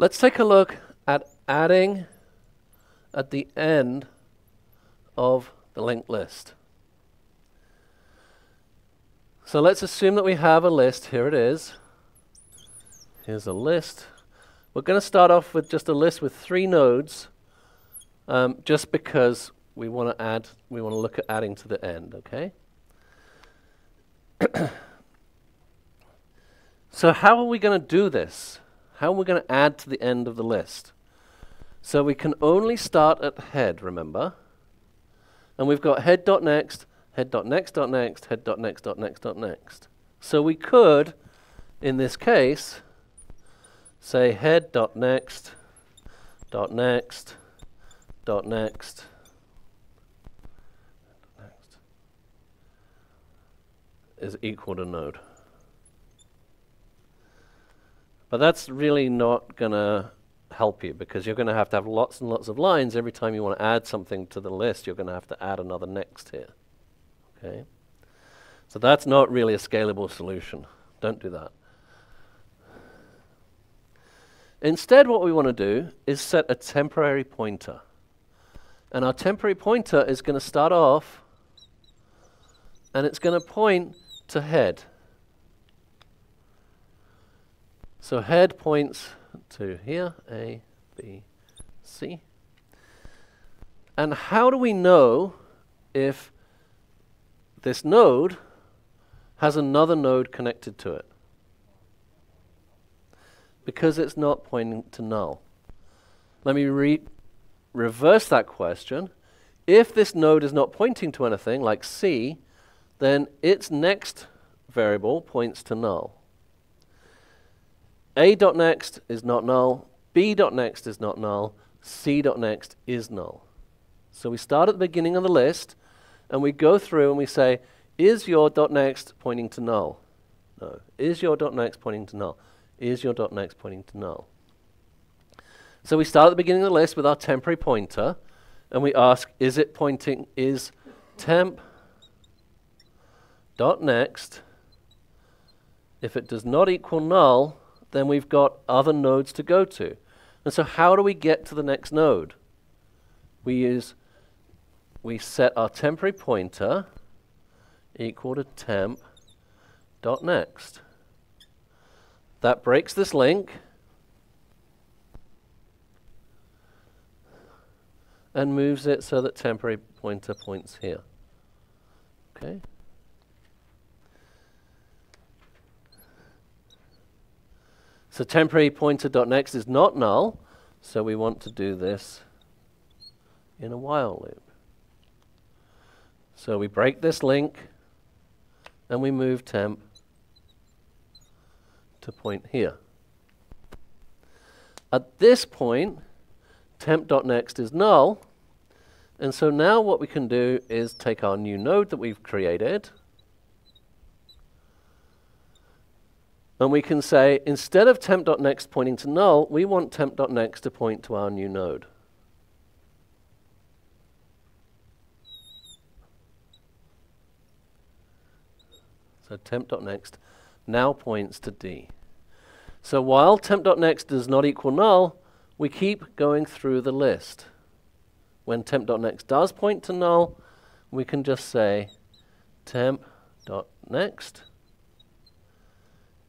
Let's take a look at adding at the end of the linked list. So let's assume that we have a list. Here it is. Here's a list. We're going to start off with just a list with 3 nodes, just because we want to add. We want to look at adding to the end. Okay. So how are we going to do this? How are we going to add to the end of the list? So we can only start at head, remember? And we've got head.next, head.next.next, head.next.next.next. So we could, in this case, say head.next.next.next. Is equal to node. But that's really not going to help you, because you're going to have lots and lots of lines. Every time you want to add something to the list, you're going to have to add another next here. Okay, so that's not really a scalable solution. Don't do that. Instead, what we want to do is set a temporary pointer. And our temporary pointer is going to start off, and it's going to point to head. So head points to here, A, B, C. And how do we know if this node has another node connected to it? Because it's not pointing to null. Let me reverse that question. If this node is not pointing to anything, like C, then its next variable points to null. A.next is not null, B.next is not null, C.next is null. So we start at the beginning of the list, and we go through and we say, is your .next pointing to null? No. Is your .next pointing to null? Is your .next pointing to null? So we start at the beginning of the list with our temporary pointer, and we ask, is it pointing, is temp.next, if it does not equal null, then we've got other nodes to go to. And so how do we get to the next node? We set our temporary pointer equal to temp.next. That breaks this link and moves it so that temporary pointer points here. Okay. So temporary pointer.next is not null, so we want to do this in a while loop. So we break this link, and we move temp to point here. At this point, temp.next is null, and so now what we can do is take our new node that we've created, and we can say, instead of temp.next pointing to null, we want temp.next to point to our new node. So temp.next now points to D. So while temp.next does not equal null, we keep going through the list. When temp.next does point to null, we can just say temp.next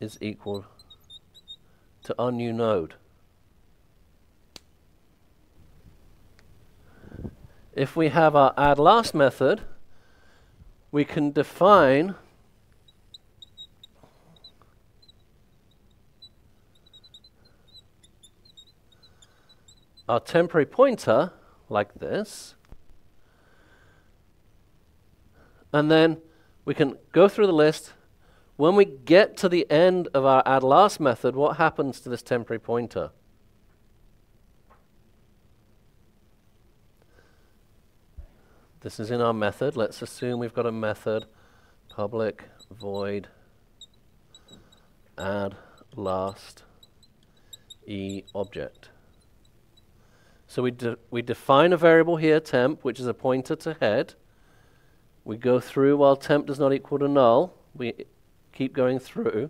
is equal to our new node. If we have our add last method, we can define our temporary pointer like this, and then we can go through the list. When we get to the end of our add last method, what happens to this temporary pointer? This is in our method. Let's assume we've got a method, public void add last e object. So we define a variable here, temp, which is a pointer to head. We go through while temp does not equal to null. We keep going through,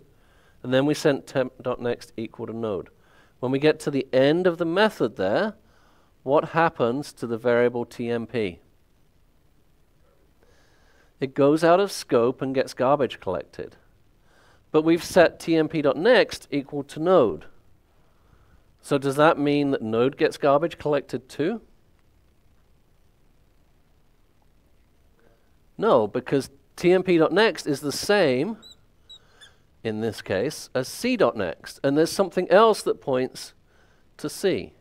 and then we send temp.next equal to node. When we get to the end of the method there, what happens to the variable TMP? It goes out of scope and gets garbage collected. But we've set tmp.next equal to node. So does that mean that node gets garbage collected too? No, because tmp.next is the same, in this case, as c.next. And there's something else that points to c.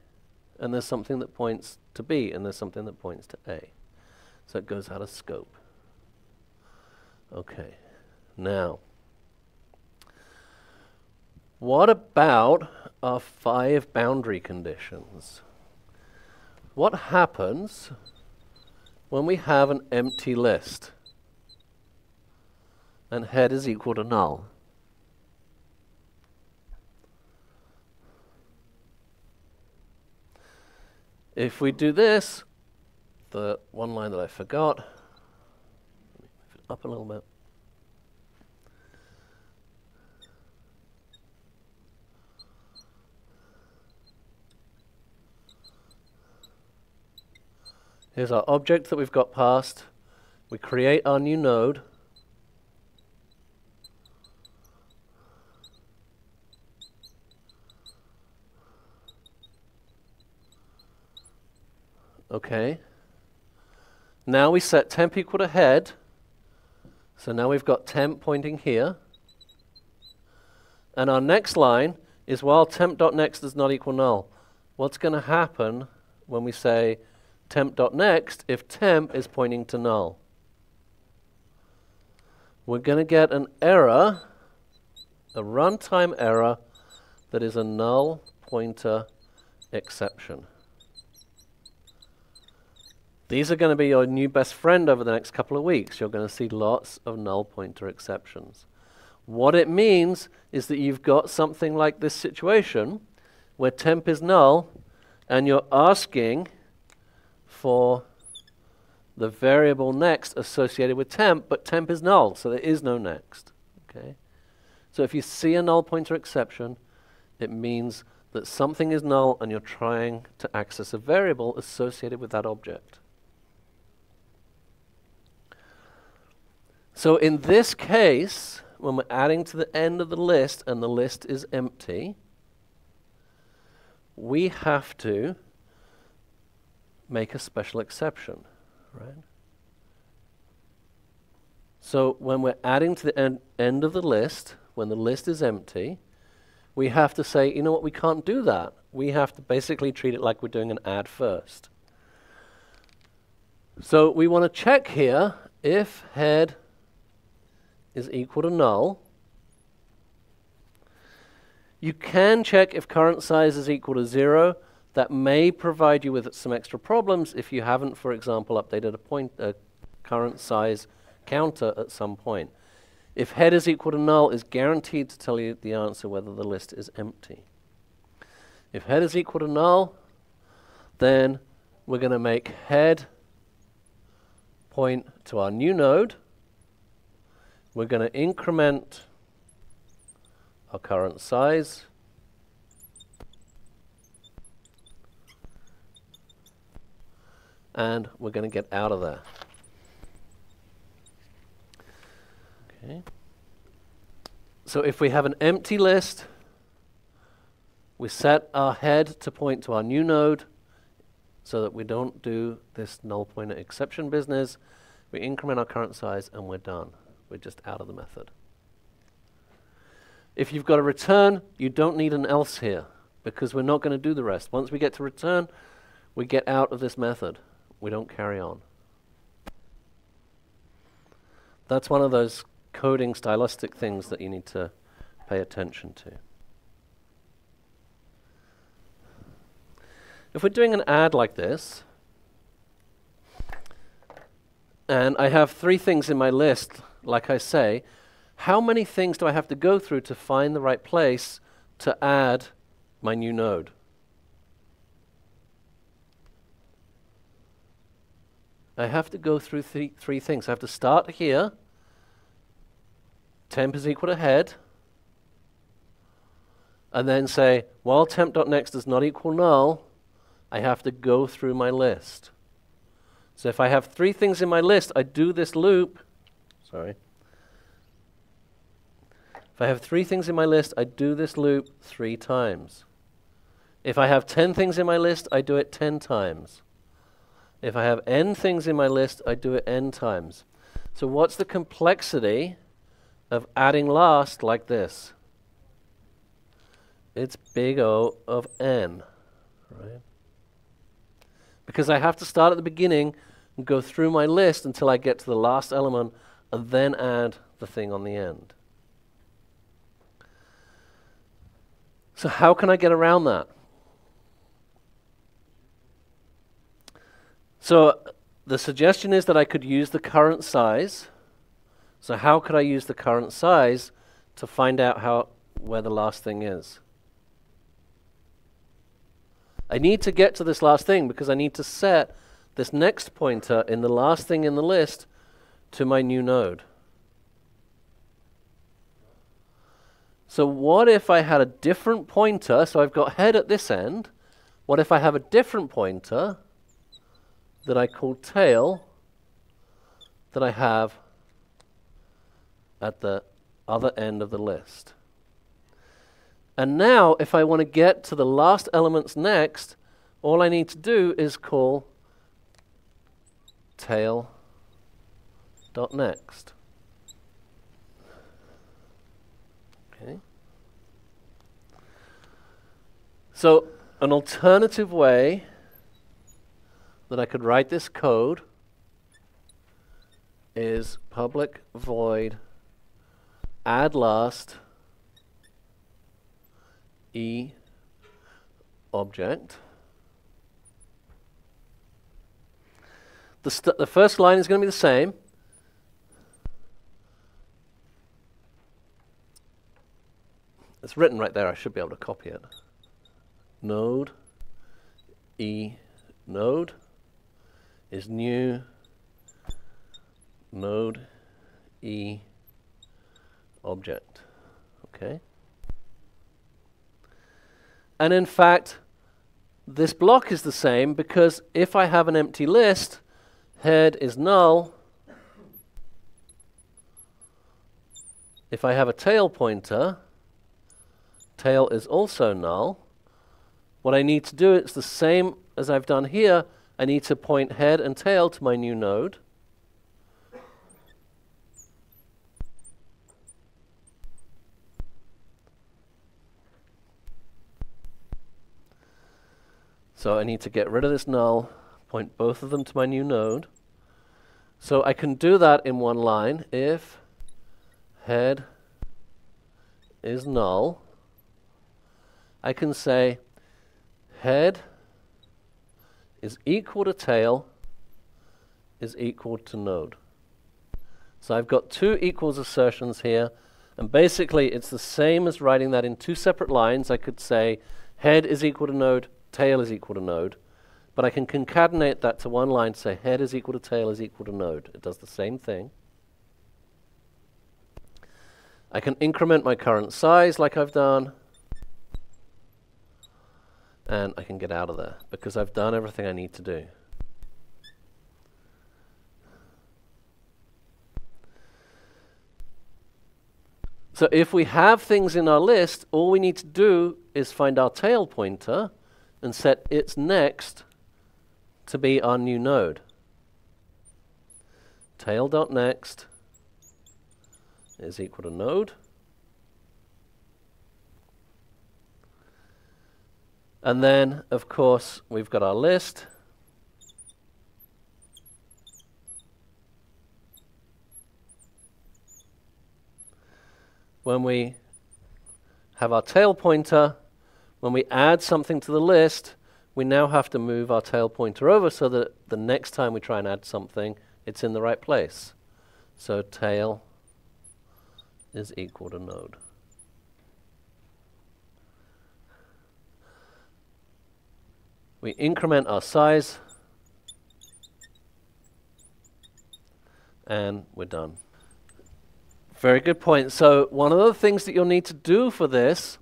And there's something that points to b. And there's something that points to a. So it goes out of scope. Okay, now, what about our 5 boundary conditions? What happens when we have an empty list and head is equal to null? If we do this, the one line that I forgot, up a little bit. Here's our object that we've got passed. We create our new node. Okay. Now we set temp equal to head. So now we've got temp pointing here. And our next line is while temp.next does not equal null. What's going to happen when we say temp.next if temp is pointing to null? We're going to get an error, a runtime error, that is a null pointer exception. These are going to be your new best friend over the next couple of weeks. You're going to see lots of null pointer exceptions. What it means is that you've got something like this situation where temp is null and you're asking for the variable next associated with temp, but temp is null, so there is no next. Okay? So if you see a null pointer exception, it means that something is null and you're trying to access a variable associated with that object. So in this case, when we're adding to the end of the list and the list is empty, we have to make a special exception, right? So when we're adding to the end of the list, when the list is empty, we have to say, you know what, we can't do that. We have to basically treat it like we're doing an add first. So we want to check here if head is equal to null. You can check if current size is equal to 0. That may provide you with some extra problems if you haven't, for example, updated a current size counter at some point. If head is equal to null, is guaranteed to tell you the answer whether the list is empty. If head is equal to null, then we're going to make head point to our new node. We're going to increment our current size. And we're going to get out of there. Okay. So if we have an empty list, we set our head to point to our new node so that we don't do this null pointer exception business. We increment our current size and we're done. We're just out of the method. If you've got a return, you don't need an else here because we're not going to do the rest. Once we get to return, we get out of this method. We don't carry on. That's one of those coding stylistic things that you need to pay attention to. If we're doing an add like this, and I have 3 things in my list, like I say, how many things do I have to go through to find the right place to add my new node? I have to go through 3 things. I have to start here. Temp is equal to head. and then say, well, temp.next does not equal null, I have to go through my list. So if I have three things in my list, I do this loop. Sorry. If I have three things in my list, I do this loop 3 times. If I have 10 things in my list, I do it 10 times. If I have n things in my list, I do it n times. So what's the complexity of adding last like this? It's big O of n, right? Because I have to start at the beginning and go through my list until I get to the last element and then add the thing on the end. So how can I get around that? So the suggestion is that I could use the current size. So how could I use the current size to find out where the last thing is? I need to get to this last thing because I need to set this next pointer in the last thing in the list to my new node. So what if I had a different pointer? So I've got head at this end. What if I have a different pointer that I call tail that I have at the other end of the list? And now, if I want to get to the last elements next, all I need to do is call tail.next. Okay. So an alternative way that I could write this code is public void add last E object. The first line is going to be the same. It's written right there. I should be able to copy it. Node E node is new node E object. Okay. And in fact, this block is the same because if I have an empty list, head is null. If I have a tail pointer, tail is also null. What I need to do is the same as I've done here. I need to point head and tail to my new node. So I need to get rid of this null, point both of them to my new node. So I can do that in one line. If head is null, I can say head is equal to tail is equal to node. So I've got two equals assertions here. And basically, it's the same as writing that in two separate lines. I could say head is equal to node, tail is equal to node, but I can concatenate that to one line, say head is equal to tail is equal to node. It does the same thing. I can increment my current size like I've done, and I can get out of there because I've done everything I need to do. So if we have things in our list, all we need to do is find our tail pointer and set its next to be our new node. Tail.next is equal to node. And then, of course, we've got our list. When we have our tail pointer, when we add something to the list, we now have to move our tail pointer over so that the next time we try and add something, it's in the right place. So tail is equal to node. We increment our size, and we're done. Very good point. So one of the things that you'll need to do for this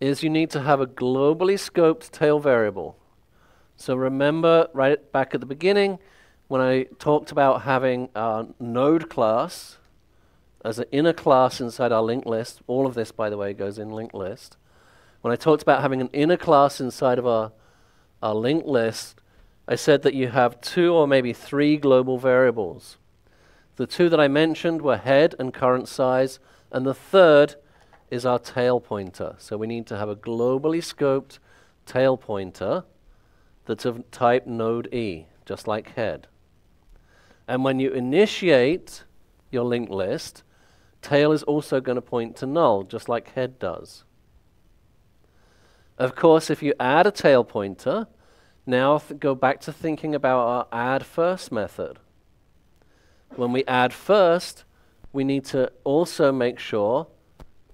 is you need to have a globally scoped tail variable. So remember right back at the beginning when I talked about having our node class as an inner class inside our linked list. All of this, by the way, goes in linked list. When I talked about having an inner class inside of our linked list, I said that you have 2 or maybe 3 global variables. The 2 that I mentioned were head and current size, and the third is our tail pointer. So we need to have a globally scoped tail pointer that's of type node E, just like head. And when you initiate your linked list, tail is also going to point to null, just like head does. Of course, if you add a tail pointer, now go back to thinking about our add first method. When we add first, we need to also make sure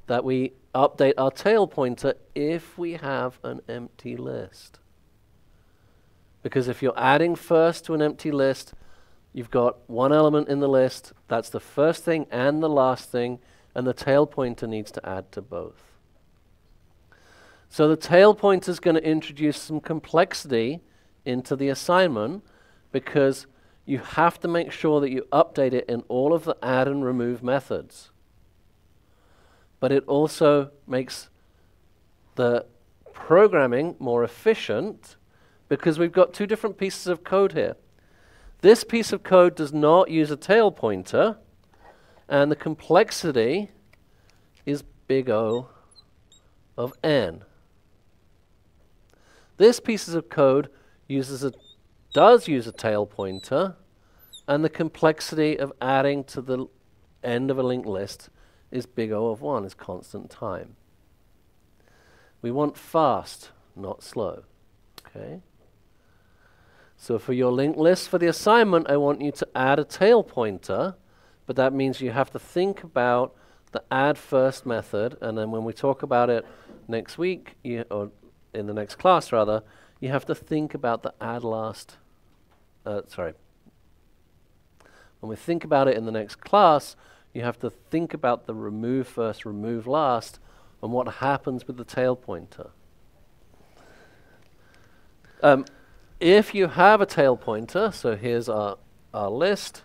that we update our tail pointer if we have an empty list. Because if you're adding first to an empty list, you've got one element in the list, that's the first thing and the last thing, and the tail pointer needs to add to both. So the tail pointer is going to introduce some complexity into the assignment, because you have to make sure that you update it in all of the add and remove methods. But it also makes the programming more efficient because we've got 2 different pieces of code here. This piece of code does not use a tail pointer, and the complexity is big O of n. This piece of code does use a tail pointer, and the complexity of adding to the end of a linked list is big O of 1, is constant time. We want fast, not slow. Okay. So for your linked list for the assignment, I want you to add a tail pointer, but that means you have to think about the add first method, and then when we talk about it next week, or in the next class rather, you have to think about the add last, when we think about it in the next class, you have to think about the remove first, remove last, and what happens with the tail pointer. If you have a tail pointer, so here's our list,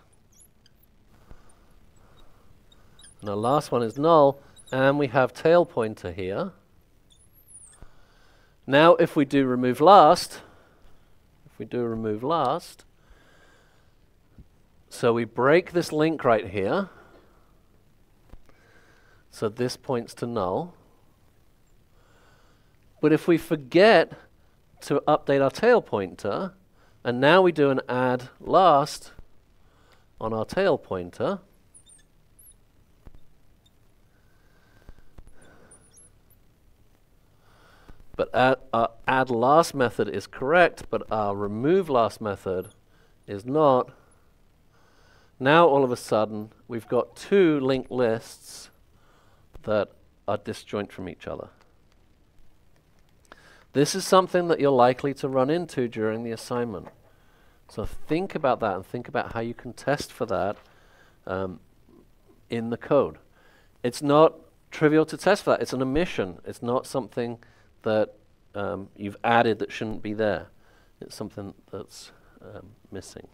and our last one is null, and we have tail pointer here. Now if we do remove last, so we break this link right here, so this points to null. But if we forget to update our tail pointer, and now we do an add last on our tail pointer, but our add last method is correct, but our remove last method is not. Now all of a sudden we've got 2 linked lists that are disjoint from each other. This is something that you're likely to run into during the assignment. So think about that and think about how you can test for that in the code. It's not trivial to test for that. It's an omission. It's not something that you've added that shouldn't be there. It's something that's missing.